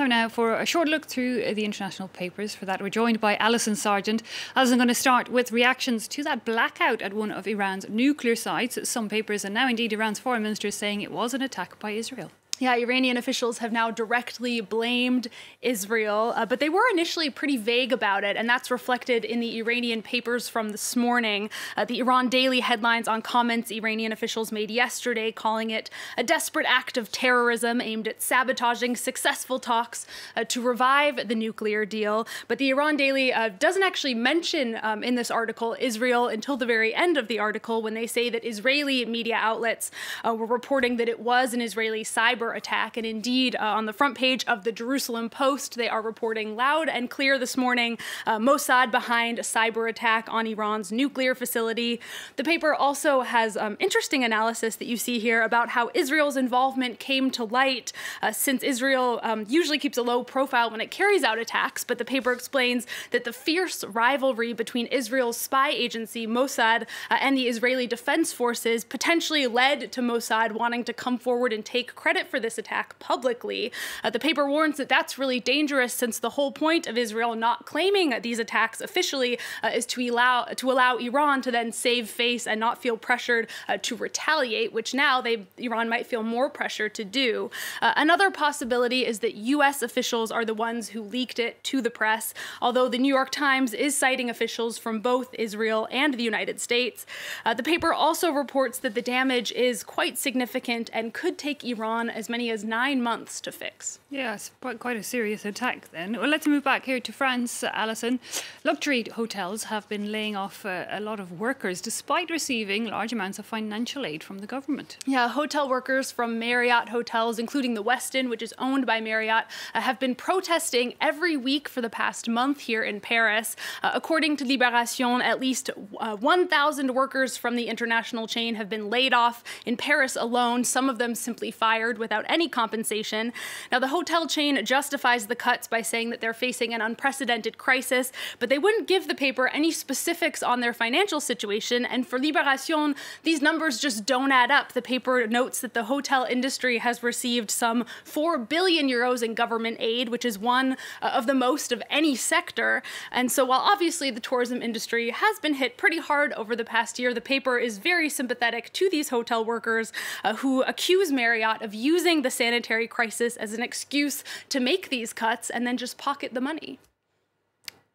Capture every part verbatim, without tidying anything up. Time now for a short look through the international papers. For that, we're joined by Alison Sargent. Alison, I'm going to start with reactions to that blackout at one of Iran's nuclear sites. Some papers, and now indeed Iran's foreign minister, is saying it was an attack by Israel. Yeah, Iranian officials have now directly blamed Israel, uh, but they were initially pretty vague about it, and that's reflected in the Iranian papers from this morning. Uh, the Iran Daily headlines on comments Iranian officials made yesterday, calling it a desperate act of terrorism aimed at sabotaging successful talks uh, to revive the nuclear deal. But the Iran Daily uh, doesn't actually mention um, in this article Israel until the very end of the article, when they say that Israeli media outlets uh, were reporting that it was an Israeli cyber attack. And indeed, uh, on the front page of the Jerusalem Post, they are reporting loud and clear this morning, uh, Mossad behind a cyber attack on Iran's nuclear facility. The paper also has um, interesting analysis that you see here about how Israel's involvement came to light, uh, since Israel um, usually keeps a low profile when it carries out attacks. But the paper explains that the fierce rivalry between Israel's spy agency, Mossad, uh, and the Israeli Defense Forces potentially led to Mossad wanting to come forward and take credit for this attack publicly. Uh, the paper warns that that's really dangerous, since the whole point of Israel not claiming these attacks officially uh, is to allow to allow Iran to then save face and not feel pressured uh, to retaliate, which now they Iran might feel more pressure to do. Uh, another possibility is that U S officials are the ones who leaked it to the press, although the New York Times is citing officials from both Israel and the United States. Uh, the paper also reports that the damage is quite significant and could take Iran as many as nine months to fix. Yes, yeah, quite a serious attack then. Well, let's move back here to France, Alison. Luxury hotels have been laying off uh, a lot of workers, despite receiving large amounts of financial aid from the government. Yeah, hotel workers from Marriott hotels, including the Westin, which is owned by Marriott, uh, have been protesting every week for the past month here in Paris. Uh, according to Libération, at least uh, one thousand workers from the international chain have been laid off in Paris alone, some of them simply fired with without any compensation. Now, the hotel chain justifies the cuts by saying that they're facing an unprecedented crisis, but they wouldn't give the paper any specifics on their financial situation. And for Libération, these numbers just don't add up. The paper notes that the hotel industry has received some four billion euros in government aid, which is one of the most of any sector. And so while obviously the tourism industry has been hit pretty hard over the past year, the paper is very sympathetic to these hotel workers uh, who accuse Marriott of using using the sanitary crisis as an excuse to make these cuts and then just pocket the money.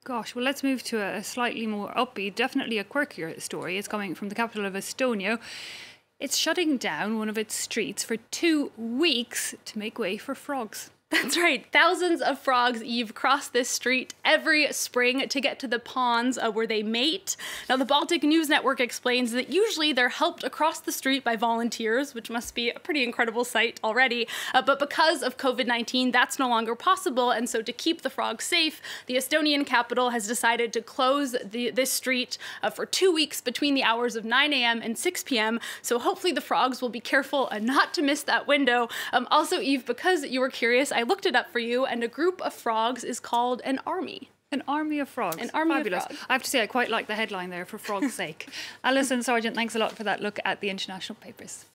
Gosh, well, let's move to a slightly more upbeat, definitely a quirkier story. It's coming from the capital of Estonia. It's shutting down one of its streets for two weeks to make way for frogs. That's right. Thousands of frogs eve cross this street every spring to get to the ponds uh, where they mate. Now, the Baltic News Network explains that usually they're helped across the street by volunteers, which must be a pretty incredible sight already. Uh, but because of COVID nineteen, that's no longer possible. And so to keep the frogs safe, the Estonian capital has decided to close the, this street uh, for two weeks between the hours of nine a m and six p m So hopefully the frogs will be careful uh, not to miss that window. Um, also, Eve, because you were curious, I looked it up for you, and a group of frogs is called an army. An army of frogs. An army Fabulous. Of frogs. I have to say, I quite like the headline there, for frogs' sake. Alison Sargent, thanks a lot for that look at the international papers.